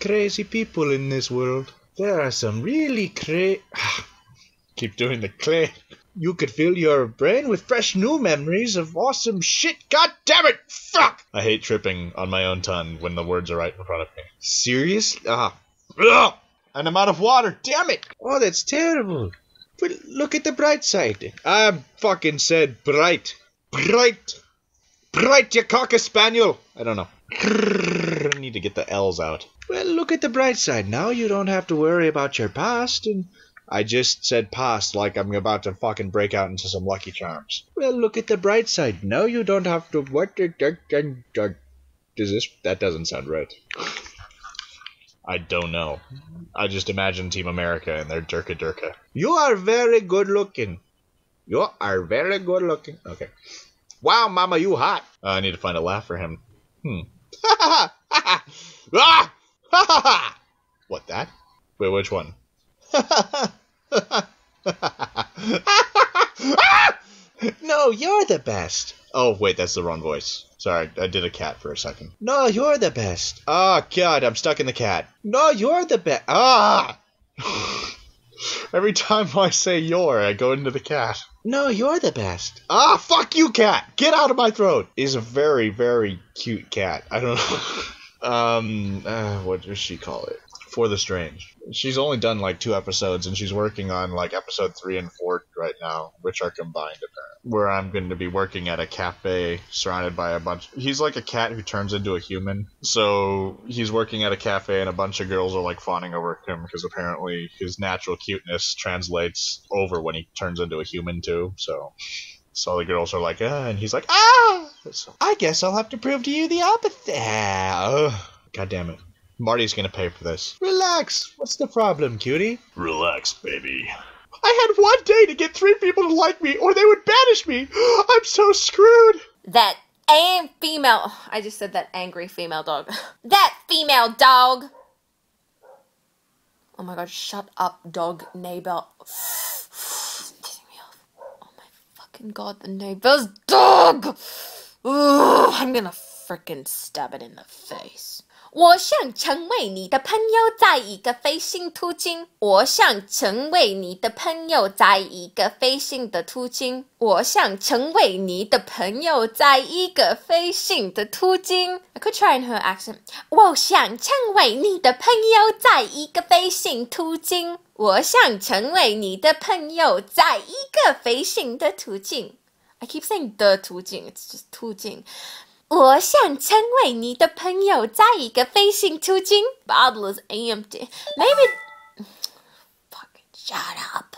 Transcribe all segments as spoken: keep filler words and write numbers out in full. crazy people in this world. There are some really cra- Keep doing the clay. You could fill your brain with fresh new memories of awesome shit. God damn it! Fuck! I hate tripping on my own tongue when the words are right in front of me. Seriously? Ah. Ugh. And I'm out of water, damn it! Oh, that's terrible. But look at the bright side. I fucking said bright. Bright. Bright, you cocker spaniel. I don't know. I need to get the L's out. Well, look at the bright side. Now you don't have to worry about your past and... I just said past like I'm about to fucking break out into some Lucky Charms. Well, look at the bright side. Now you don't have to... What the... Does this... That doesn't sound right. I don't know. I just imagine Team America and their Durka Durka. You are very good looking. You are very good looking. Okay. Wow, mama, you hot. Uh, I need to find a laugh for him. Hmm. Ha ha ha ha! Ha ha ha! What, that? Wait, which one? Ha ha ha! Ha! No, you're the best. Oh, wait, that's the wrong voice. Sorry, I did a cat for a second. No, you're the best. Oh, God, I'm stuck in the cat. No, you're the best. Ah! Every time I say you're, I go into the cat. No, you're the best. Ah, fuck you, cat! Get out of my throat! He's a very, very cute cat. I don't know. um, uh, what does she call it? For the Strange. She's only done like two episodes, and she's working on like episode three and four right now, which are combined apparently. Where I'm going to be working at a cafe surrounded by a bunch. He's like a cat who turns into a human, so he's working at a cafe, and a bunch of girls are like fawning over him because apparently his natural cuteness translates over when he turns into a human too. So, so the girls are like, ah, and he's like, ah. So, I guess I'll have to prove to you the opposite. Ah, God damn it. Marty's gonna pay for this. Relax. What's the problem, cutie? Relax, baby. I had one day to get three people to like me, or they would banish me. I'm so screwed. That am female. I just said that angry female dog. That female dog. Oh my God! Shut up, dog neighbor. This is pissing me off. Oh my fucking God! The neighbor's dog. Ooh, I'm gonna frickin' stab it in the face. 我想成为你的朋友在一个飞行途径 我想成为你的朋友在一个飞行的途径 我想成为你的朋友在一个飞行的途径 I could try in her accent 我想成为你的朋友在一个飞行途径 我想成为你的朋友在一个飞行的途径 I keep saying the 途径 it's just 途径 我想成为你的朋友在一个飞行途径 Bottle is empty. Maybe... Fucking shut up.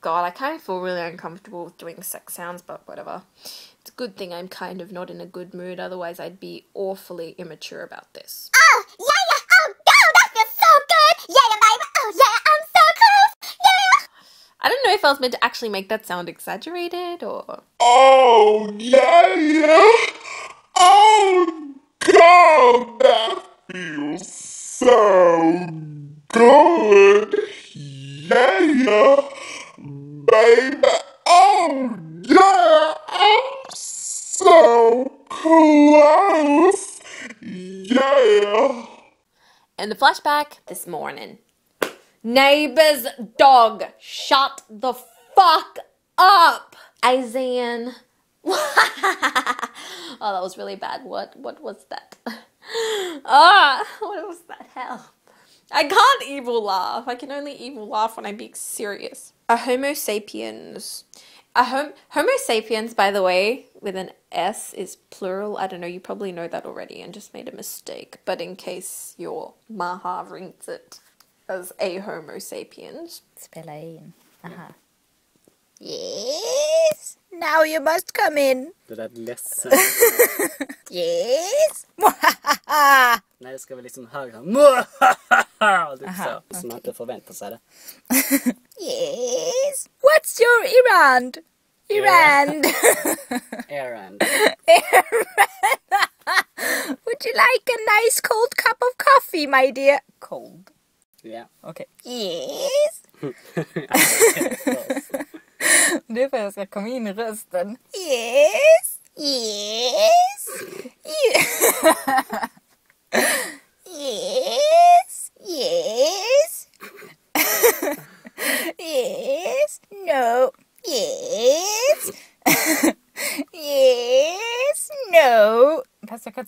God, I kind of feel really uncomfortable doing sex sounds, but whatever. It's a good thing I'm kind of not in a good mood, otherwise I'd be awfully immature about this. Oh, yeah, yeah, oh, God, that feels so good. Yeah, yeah, baby, oh, yeah, I'm so close. Yeah, yeah. I don't know if I was meant to actually make that sound exaggerated or... Oh, yeah, yeah. Oh, God, that feels so good. Yeah, yeah. Baby, oh, yeah, I'm so close. Yeah. And the flashback this morning. Neighbor's dog. Shut the fuck up, Izan. Oh, that was really bad. What? What was that? Ah, oh, what was that? Hell, I can't evil laugh. I can only evil laugh when I'm being serious. A Homo sapiens. A hom Homo sapiens, by the way, with an S is plural. I don't know. You probably know that already and just made a mistake. But in case your maha reads it. As a Homo sapiens. Spela in. Aha. Yes. Now you must come in. Det där less. Yes. Nej, det ska väl liksom höra. Typ så. Som man inte förväntar sig det. Yes. What's your errand? Errand. Errand. Errand. Would you like a nice cold cup of coffee, my dear? Cold. Yeah. Okay. Yes. Det är för att jag ska komma in I rösten. Yes. Yes. Yes.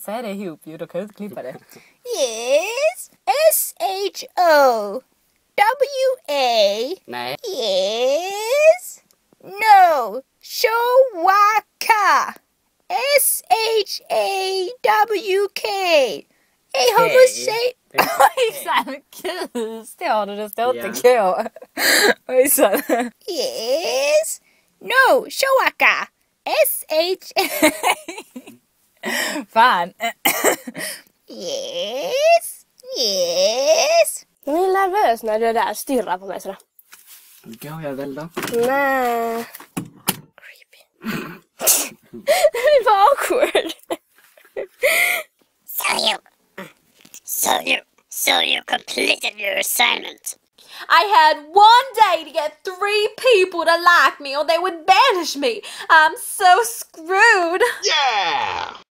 säg det ihop ju, då kan jag inte klippa det. Yes, S H O W A. Nej. Yes. No. Showaka. S H A W K. Hey, homo shape. Ojsan, Q står det. Det står inte K. Ojsan. Yes. No. Showaka. S H A. Fan. Yes. Yes. Jag är nervös när du där stirrar på mig sådär. Det går jag väl då? Nej. Creepy. Det var awkward. So you. So you. So you completed your assignment. I had one day to get three people to like me or they would banish me. I'm so screwed. Yeah.